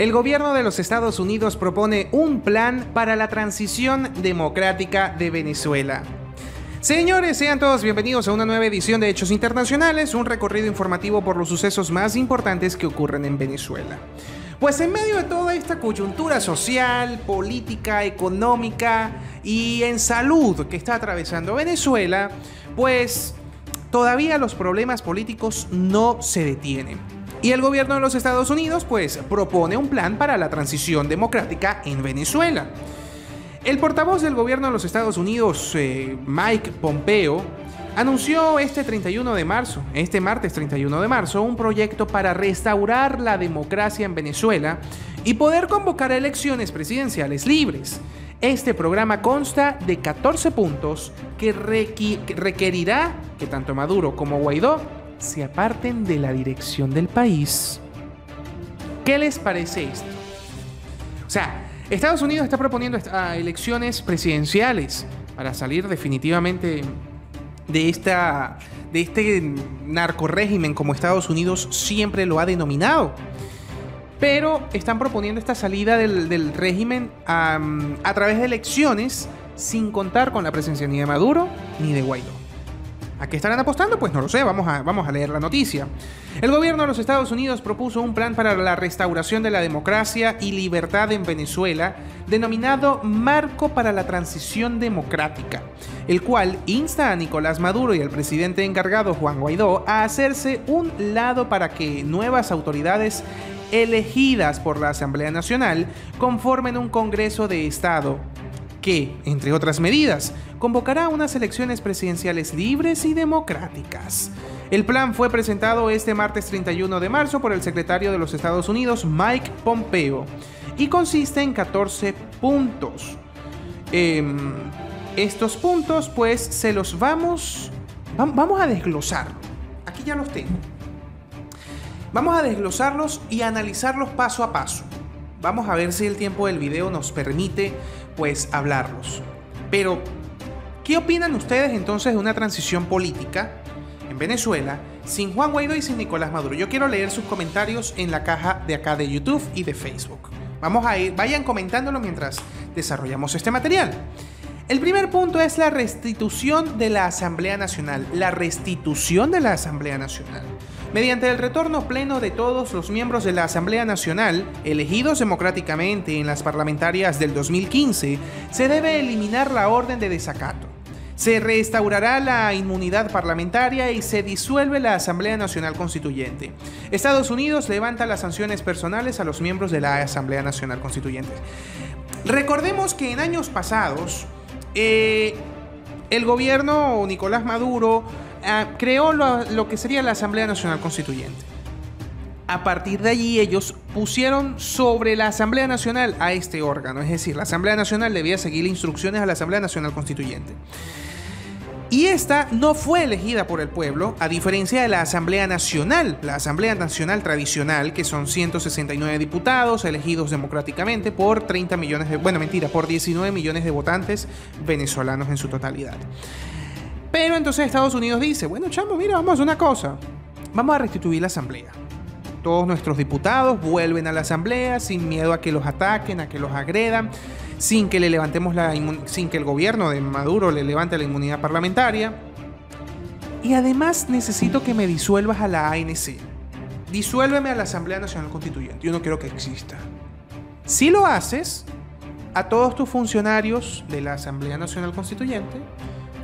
El gobierno de los Estados Unidos propone un plan para la transición democrática de Venezuela. Señores, sean todos bienvenidos a una nueva edición de Hechos Internacionales, un recorrido informativo por los sucesos más importantes que ocurren en Venezuela. Pues en medio de toda esta coyuntura social, política, económica y en salud que está atravesando Venezuela, pues todavía los problemas políticos no se detienen. Y el gobierno de los Estados Unidos pues propone un plan para la transición democrática en Venezuela. El portavoz del gobierno de los Estados Unidos, Mike Pompeo, anunció este martes 31 de marzo, un proyecto para restaurar la democracia en Venezuela y poder convocar elecciones presidenciales libres. Este programa consta de 14 puntos que requerirá que tanto Maduro como Guaidó se aparten de la dirección del país. ¿Qué les parece esto? O sea, Estados Unidos está proponiendo elecciones presidenciales para salir definitivamente de este narcorrégimen, como Estados Unidos siempre lo ha denominado. Pero están proponiendo esta salida del régimen a través de elecciones sin contar con la presencia ni de Maduro ni de Guaidó. ¿A qué estarán apostando? Pues no lo sé, vamos a leer la noticia. El gobierno de los Estados Unidos propuso un plan para la restauración de la democracia y libertad en Venezuela, denominado Marco para la Transición Democrática, el cual insta a Nicolás Maduro y al presidente encargado Juan Guaidó a hacerse un lado para que nuevas autoridades elegidas por la Asamblea Nacional conformen un Congreso de Estado que, entre otras medidas, convocará unas elecciones presidenciales libres y democráticas. El plan fue presentado este martes 31 de marzo por el secretario de los Estados Unidos, Mike Pompeo, y consiste en 14 puntos. Estos puntos, pues, se los vamos a desglosar. Aquí ya los tengo. Vamos a desglosarlos y analizarlos paso a paso. Vamos a ver si el tiempo del video nos permite, pues, hablarlos. Pero, ¿qué opinan ustedes entonces de una transición política en Venezuela sin Juan Guaidó y sin Nicolás Maduro? Yo quiero leer sus comentarios en la caja de acá de YouTube y de Facebook. Vayan comentándolo mientras desarrollamos este material. El primer punto es la restitución de la Asamblea Nacional. La restitución de la Asamblea Nacional. Mediante el retorno pleno de todos los miembros de la Asamblea Nacional, elegidos democráticamente en las parlamentarias del 2015, se debe eliminar la orden de desacato. Se restaurará la inmunidad parlamentaria y se disuelve la Asamblea Nacional Constituyente. Estados Unidos levanta las sanciones personales a los miembros de la Asamblea Nacional Constituyente. Recordemos que en años pasados, el gobierno Nicolás Maduro creó lo que sería la Asamblea Nacional Constituyente. A partir de allí ellos pusieron sobre la Asamblea Nacional a este órgano, es decir, la Asamblea Nacional debía seguir instrucciones a la Asamblea Nacional Constituyente. Y esta no fue elegida por el pueblo, a diferencia de la Asamblea Nacional tradicional, que son 169 diputados elegidos democráticamente por 19 millones de votantes venezolanos en su totalidad. Pero entonces Estados Unidos dice, bueno, chamo, mira, vamos a hacer una cosa. Vamos a restituir la Asamblea. Todos nuestros diputados vuelven a la Asamblea sin miedo a que los ataquen, a que los agredan, sin que el gobierno de Maduro le levante la inmunidad parlamentaria. Y además necesito que me disuelvas a la ANC. Disuélveme a la Asamblea Nacional Constituyente. Yo no quiero que exista. Si lo haces, a todos tus funcionarios de la Asamblea Nacional Constituyente,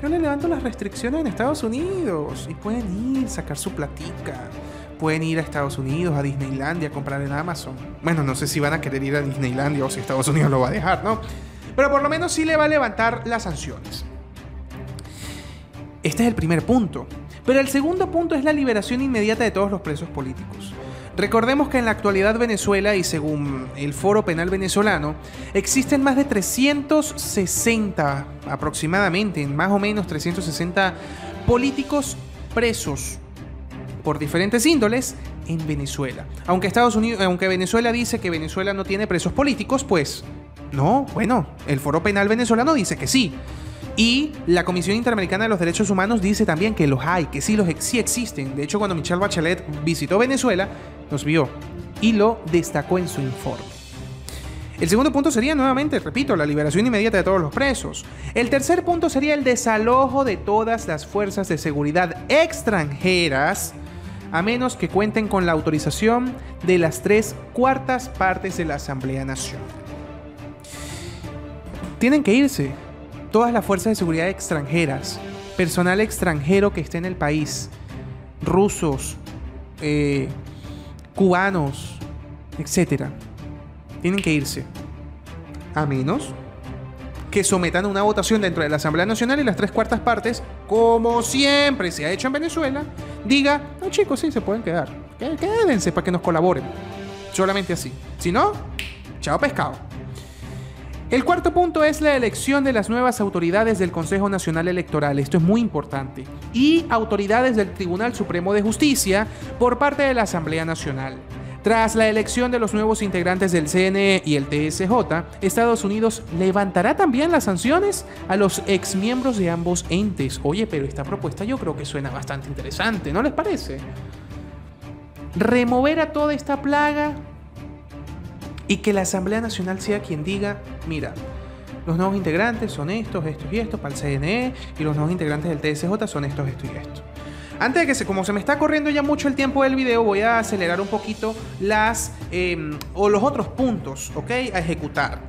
yo le levanto las restricciones en Estados Unidos y pueden ir a sacar su platica. Pueden ir a Estados Unidos, a Disneylandia, a comprar en Amazon. Bueno, no sé si van a querer ir a Disneylandia o si Estados Unidos lo va a dejar, ¿no? Pero por lo menos sí le va a levantar las sanciones. Este es el primer punto. Pero el segundo punto es la liberación inmediata de todos los presos políticos. Recordemos que en la actualidad Venezuela, y según el Foro Penal Venezolano, existen más de 360, aproximadamente, más o menos 360 políticos presos por diferentes índoles en Venezuela. Aunque Venezuela dice que Venezuela no tiene presos políticos, pues no, bueno, el Foro Penal Venezolano dice que sí. Y la Comisión Interamericana de los Derechos Humanos dice también que los hay, que sí existen. De hecho, cuando Michel Bachelet visitó Venezuela, nos vio y lo destacó en su informe. El segundo punto sería, nuevamente, repito, la liberación inmediata de todos los presos. El tercer punto sería el desalojo de todas las fuerzas de seguridad extranjeras, a menos que cuenten con la autorización de las 3/4 partes de la Asamblea Nacional. Tienen que irse todas las fuerzas de seguridad extranjeras, personal extranjero que esté en el país, rusos, cubanos, etcétera. Tienen que irse, a menos que sometan a una votación dentro de la Asamblea Nacional y las 3/4 partes, como siempre se ha hecho en Venezuela, diga, no chicos, sí, se pueden quedar, quédense para que nos colaboren, solamente así, si no, chao pescado. El cuarto punto es la elección de las nuevas autoridades del Consejo Nacional Electoral, esto es muy importante, y autoridades del Tribunal Supremo de Justicia por parte de la Asamblea Nacional. Tras la elección de los nuevos integrantes del CNE y el TSJ, Estados Unidos levantará también las sanciones a los exmiembros de ambos entes. Oye, pero esta propuesta yo creo que suena bastante interesante, ¿no les parece? Remover a toda esta plaga y que la Asamblea Nacional sea quien diga, mira, los nuevos integrantes son estos, estos y estos para el CNE, y los nuevos integrantes del TSJ son estos, estos y estos. Antes de que como se me está corriendo ya mucho el tiempo del video, voy a acelerar un poquito los otros puntos, ¿ok? A ejecutar.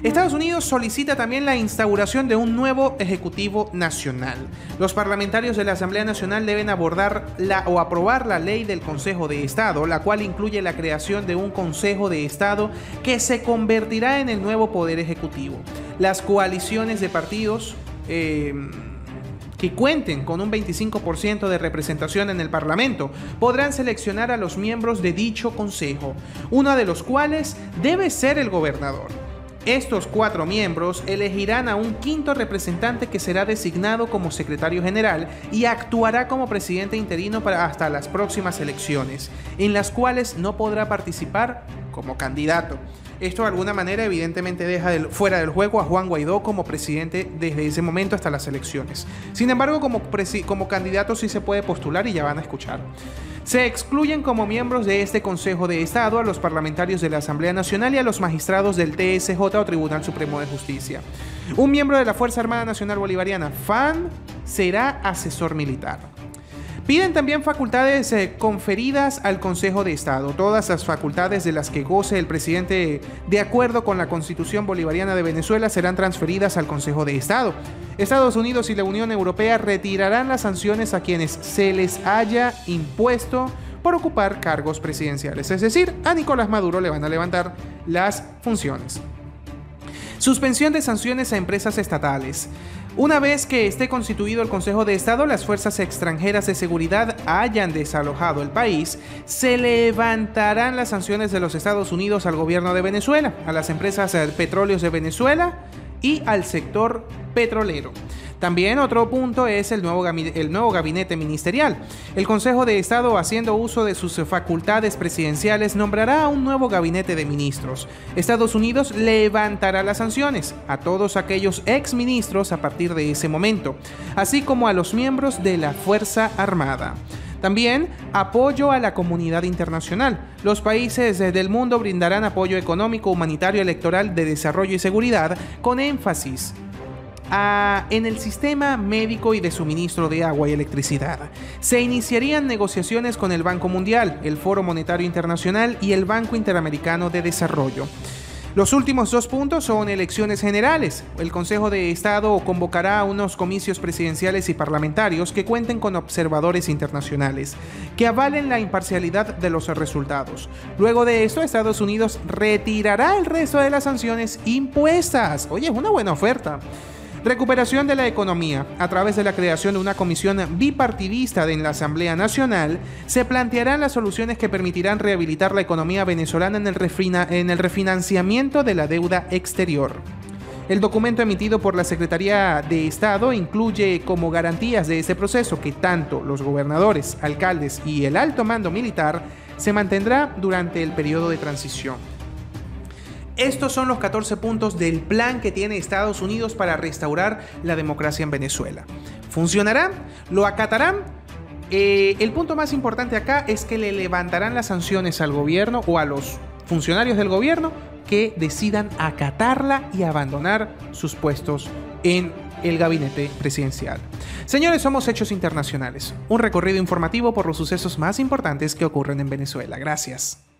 Estados Unidos solicita también la instauración de un nuevo Ejecutivo Nacional. Los parlamentarios de la Asamblea Nacional deben abordar o aprobar la ley del Consejo de Estado, la cual incluye la creación de un Consejo de Estado que se convertirá en el nuevo Poder Ejecutivo. Las coaliciones de partidos que cuenten con un 25% de representación en el Parlamento podrán seleccionar a los miembros de dicho consejo, uno de los cuales debe ser el gobernador. Estos 4 miembros elegirán a un 5.º representante que será designado como secretario general y actuará como presidente interino hasta las próximas elecciones, en las cuales no podrá participar como candidato. Esto de alguna manera evidentemente deja fuera del juego a Juan Guaidó como presidente desde ese momento hasta las elecciones. Sin embargo, como candidato sí se puede postular y ya van a escuchar. Se excluyen como miembros de este Consejo de Estado a los parlamentarios de la Asamblea Nacional y a los magistrados del TSJ o Tribunal Supremo de Justicia. Un miembro de la Fuerza Armada Nacional Bolivariana, FAN, será asesor militar. Piden también facultades conferidas al Consejo de Estado, todas las facultades de las que goce el presidente de acuerdo con la Constitución Bolivariana de Venezuela serán transferidas al Consejo de Estado. Estados Unidos y la Unión Europea retirarán las sanciones a quienes se les haya impuesto por ocupar cargos presidenciales, es decir, a Nicolás Maduro le van a levantar las funciones. Suspensión de sanciones a empresas estatales. Una vez que esté constituido el Consejo de Estado, las fuerzas extranjeras de seguridad hayan desalojado el país, se levantarán las sanciones de los Estados Unidos al gobierno de Venezuela, a las empresas Petróleos de Venezuela y al sector petrolero. También otro punto es el nuevo gabinete ministerial. El Consejo de Estado, haciendo uso de sus facultades presidenciales, nombrará un nuevo gabinete de ministros. Estados Unidos levantará las sanciones a todos aquellos exministros a partir de ese momento, así como a los miembros de la Fuerza Armada. También apoyo a la comunidad internacional. Los países del mundo brindarán apoyo económico, humanitario, electoral, de desarrollo y seguridad, con énfasis en el sistema médico y de suministro de agua y electricidad. Se iniciarían negociaciones con el Banco Mundial, el Foro Monetario Internacional y el Banco Interamericano de Desarrollo. Los últimos 2 puntos son elecciones generales. El Consejo de Estado convocará a unos comicios presidenciales y parlamentarios que cuenten con observadores internacionales, que avalen la imparcialidad de los resultados. Luego de esto, Estados Unidos retirará el resto de las sanciones impuestas. Oye, es una buena oferta. Recuperación de la economía. A través de la creación de una comisión bipartidista en la Asamblea Nacional, se plantearán las soluciones que permitirán rehabilitar la economía venezolana en el refinanciamiento de la deuda exterior. El documento emitido por la Secretaría de Estado incluye como garantías de este proceso que tanto los gobernadores, alcaldes y el alto mando militar se mantendrá durante el periodo de transición. Estos son los 14 puntos del plan que tiene Estados Unidos para restaurar la democracia en Venezuela. ¿Funcionará? ¿Lo acatarán? El punto más importante acá es que le levantarán las sanciones al gobierno o a los funcionarios del gobierno que decidan acatarla y abandonar sus puestos en el gabinete presidencial. Señores, somos Hechos Internacionales, un recorrido informativo por los sucesos más importantes que ocurren en Venezuela. Gracias.